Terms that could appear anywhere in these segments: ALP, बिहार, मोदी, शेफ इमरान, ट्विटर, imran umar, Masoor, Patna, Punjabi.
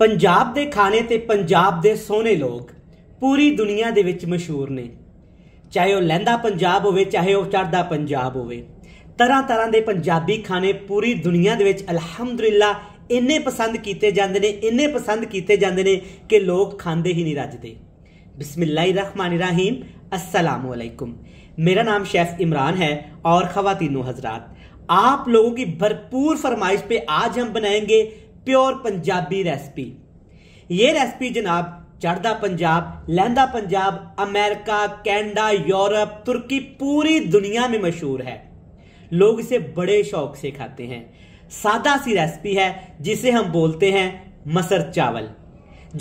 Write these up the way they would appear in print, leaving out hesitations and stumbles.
पंजाब के खाने तो पंजाब के सोहने लोग पूरी दुनिया के विच मशहूर ने। चाहे वह लहंदा पंजाब हो, चाहे वह चढ़दा पंजाब हो, तरह तरह के पंजाबी खाने पूरी दुनिया के विच अलहमदुलिल्लाह इन्ने पसंद किए जाते हैं, इन्ने पसंद किए जाते हैं कि लोग खाते ही नहीं रजते। बिस्मिल्लाहिर्रहमानिर्रहीम, अस्सलामु अलैकुम। मेरा नाम शेफ इमरान है और ख़वातीनो हज़रात, आप लोगों की भरपूर फरमाइश पे आज हम बनाएंगे प्योर पंजाबी रेसिपी। ये रेसिपी जनाब चढ़दा पंजाब, लहंदा पंजाब, अमेरिका, कैनेडा, यूरोप, तुर्की, पूरी दुनिया में मशहूर है। लोग इसे बड़े शौक से खाते हैं। सादा सी रेसिपी है जिसे हम बोलते हैं मसूर चावल।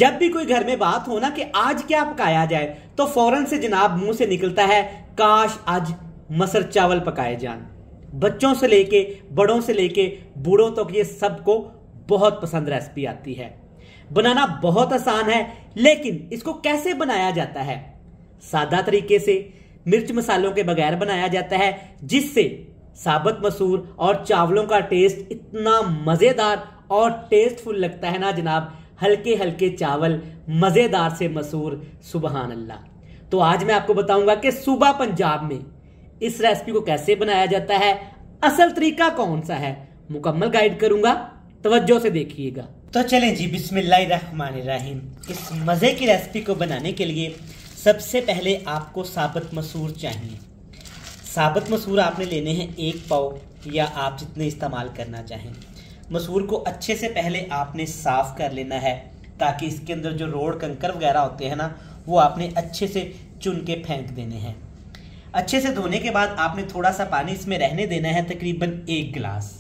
जब भी कोई घर में बात हो ना कि आज क्या पकाया जाए, तो फौरन से जनाब मुंह से निकलता है काश आज मसूर चावल पकाए जान। बच्चों से लेके बड़ों से लेके बूढ़ों तक ये सबको बहुत पसंद रेसिपी आती है। बनाना बहुत आसान है, लेकिन इसको कैसे बनाया जाता है? सादा तरीके से मिर्च मसालों के बगैर बनाया जाता है, जिससे साबुत मसूर और चावलों का टेस्ट इतना मज़ेदार और टेस्टफुल लगता है ना जनाब। हल्के हल्के चावल, मज़ेदार से मसूर, सुबहान अल्लाह। तो आज मैं आपको बताऊंगा कि सूबा पंजाब में इस रेसिपी को कैसे बनाया जाता है, असल तरीका कौन सा है, मुकम्मल गाइड करूंगा, तवज्जो से देखिएगा। तो चलें जी, बिस्मिल्लाहिर्रहमानिर्रहीम। इस मज़े की रेसिपी को बनाने के लिए सबसे पहले आपको साबुत मसूर चाहिए। साबुत मसूर आपने लेने हैं 1 पाव, या आप जितने इस्तेमाल करना चाहें। मसूर को अच्छे से पहले आपने साफ़ कर लेना है, ताकि इसके अंदर जो रोड कंकर वगैरह होते हैं ना, वो आपने अच्छे से चुन के फेंक देने हैं। अच्छे से धोने के बाद आपने थोड़ा सा पानी इसमें रहने देना है, तकरीबन 1 गिलास।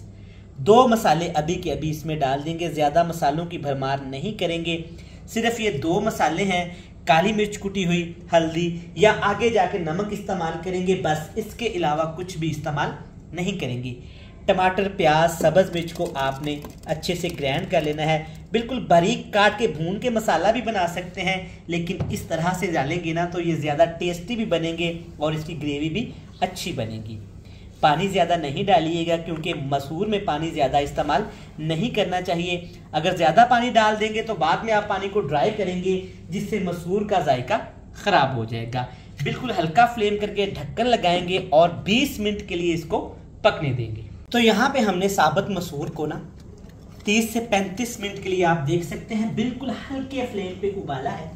2 मसाले अभी के अभी इसमें डाल देंगे, ज़्यादा मसालों की भरमार नहीं करेंगे। सिर्फ ये 2 मसाले हैं, काली मिर्च कुटी हुई, हल्दी, या आगे जाके नमक इस्तेमाल करेंगे, बस। इसके अलावा कुछ भी इस्तेमाल नहीं करेंगे। टमाटर, प्याज, सब्ज़ मिर्च को आपने अच्छे से ग्राइंड कर लेना है। बिल्कुल बारीक काट के भून के मसाला भी बना सकते हैं, लेकिन इस तरह से डालेंगे ना तो ये ज़्यादा टेस्टी भी बनेंगे और इसकी ग्रेवी भी अच्छी बनेगी। पानी ज़्यादा नहीं डालिएगा, क्योंकि मसूर में पानी ज़्यादा इस्तेमाल नहीं करना चाहिए। अगर ज़्यादा पानी डाल देंगे तो बाद में आप पानी को ड्राई करेंगे, जिससे मसूर का जायका ख़राब हो जाएगा। बिल्कुल हल्का फ्लेम करके ढक्कन लगाएंगे और 20 मिनट के लिए इसको पकने देंगे। तो यहाँ पे हमने साबुत मसूर को ना 30 से 35 मिनट के लिए आप देख सकते हैं बिल्कुल हल्के फ्लेम पे उबाला है,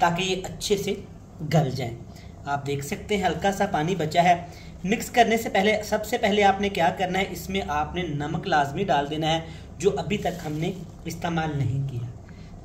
ताकि ये अच्छे से गल जाएं। आप देख सकते हैं हल्का सा पानी बचा है। मिक्स करने से पहले सबसे पहले आपने क्या करना है, इसमें आपने नमक लाजमी डाल देना है, जो अभी तक हमने इस्तेमाल नहीं किया।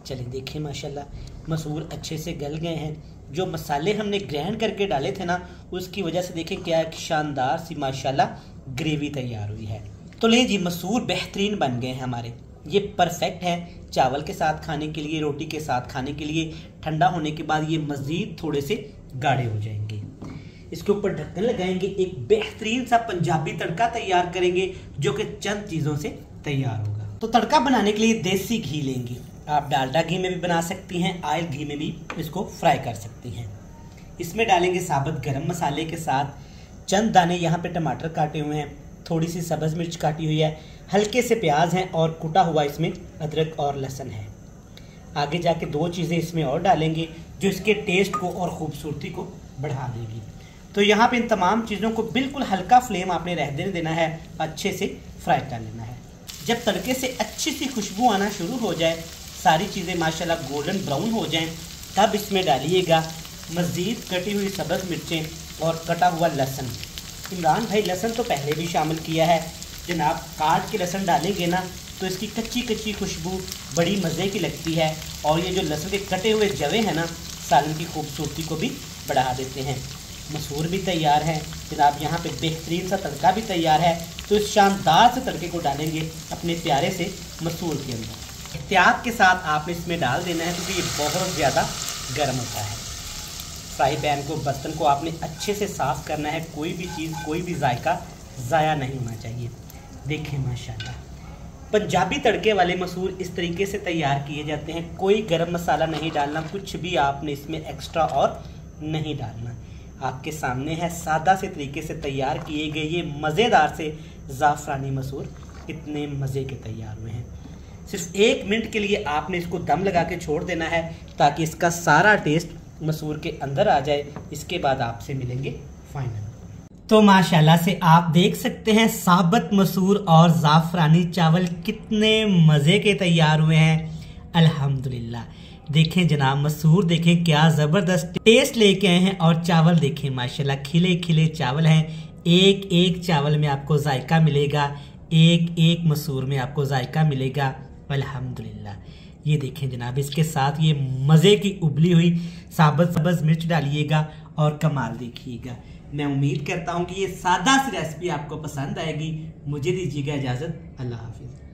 चलिए देखिए, माशाल्लाह मसूर अच्छे से गल गए हैं। जो मसाले हमने ग्राइंड करके डाले थे ना, उसकी वजह से देखें क्या एक शानदार सी माशाल्लाह ग्रेवी तैयार हुई है। तो ले जी, मसूर बेहतरीन बन गए हैं हमारे। ये परफेक्ट है चावल के साथ खाने के लिए, रोटी के साथ खाने के लिए। ठंडा होने के बाद ये मज़ीद थोड़े से गाढ़े हो जाएंगे। इसके ऊपर ढक्कन लगाएंगे, एक बेहतरीन सा पंजाबी तड़का तैयार करेंगे, जो कि चंद चीज़ों से तैयार होगा। तो तड़का बनाने के लिए देसी घी लेंगे। आप डालडा घी में भी बना सकती हैं, आयल घी में भी इसको फ्राई कर सकती हैं। इसमें डालेंगे साबुत गरम मसाले के साथ चंद दाने, यहाँ पे टमाटर काटे हुए हैं, थोड़ी सी सब्ज़ मिर्च काटी हुई है, हल्के से प्याज हैं, और कुटा हुआ इसमें अदरक और लहसुन है। आगे जाके 2 चीज़ें इसमें और डालेंगे, जो इसके टेस्ट को और ख़ूबसूरती को बढ़ा देगी। तो यहाँ पर इन तमाम चीज़ों को बिल्कुल हल्का फ्लेम आपने रहने देना है, अच्छे से फ्राई कर लेना है। जब तड़के से अच्छी सी खुशबू आना शुरू हो जाए, सारी चीज़ें माशाल्लाह गोल्डन ब्राउन हो जाएं, तब इसमें डालिएगा मज़ीद कटी हुई सब्ज़ मिर्चें और कटा हुआ लहसुन। इमरान भाई, लहसुन तो पहले भी शामिल किया है। जनाब काट के लहसुन डालेंगे ना, तो इसकी कच्ची कच्ची खुशबू बड़ी मज़े की लगती है, और ये जो लहसुन के कटे हुए जवे हैं ना, सालन की खूबसूरती को भी बढ़ा देते हैं। मसूर भी तैयार है जनाब, यहाँ पर बेहतरीन सा तड़का भी तैयार है। तो इस शानदार से तड़के को डालेंगे अपने प्यारे से मसूर के अंदर। एहतियात के साथ आपने इसमें डाल देना है, क्योंकि ये बहुत ज़्यादा गर्म होता है। फ्राई पैन को, बर्तन को आपने अच्छे से साफ़ करना है। कोई भी चीज़, कोई भी जायका ज़ाया नहीं होना चाहिए। देखें माशाल्लाह, पंजाबी तड़के वाले मसूर इस तरीके से तैयार किए जाते हैं। कोई गर्म मसाला नहीं डालना, कुछ भी आपने इसमें एक्स्ट्रा और नहीं डालना। आपके सामने है सादा से तरीके से तैयार किए गए ये मज़ेदार से ज़ाफ़रानी मसूर। इतने मज़े के तैयार हुए हैं। सिर्फ 1 मिनट के लिए आपने इसको दम लगा के छोड़ देना है ताकि इसका सारा टेस्ट मसूर के अंदर आ जाए। इसके बाद आपसे मिलेंगे फाइनल। तो माशाल्लाह से आप देख सकते हैं साबत मसूर और ज़ाफ़रानी चावल कितने मज़े के तैयार हुए हैं अल्हम्दुलिल्लाह। देखें जनाब मसूर देखें क्या ज़बरदस्त टेस्ट लेके आए हैं और चावल देखें माशाल्लाह खिले खिले चावल हैं। एक एक चावल में आपको जायका मिलेगा, एक एक मसूर में आपको जायका मिलेगा अल्हम्दुलिल्लाह। ये देखें जनाब इसके साथ ये मज़े की उबली हुई साबत सब्ज़ मिर्च डालिएगा और कमाल देखिएगा। मैं उम्मीद करता हूँ कि ये सादा सी रेसिपी आपको पसंद आएगी। मुझे दीजिएगा इजाज़त, अल्लाह हाफिज़।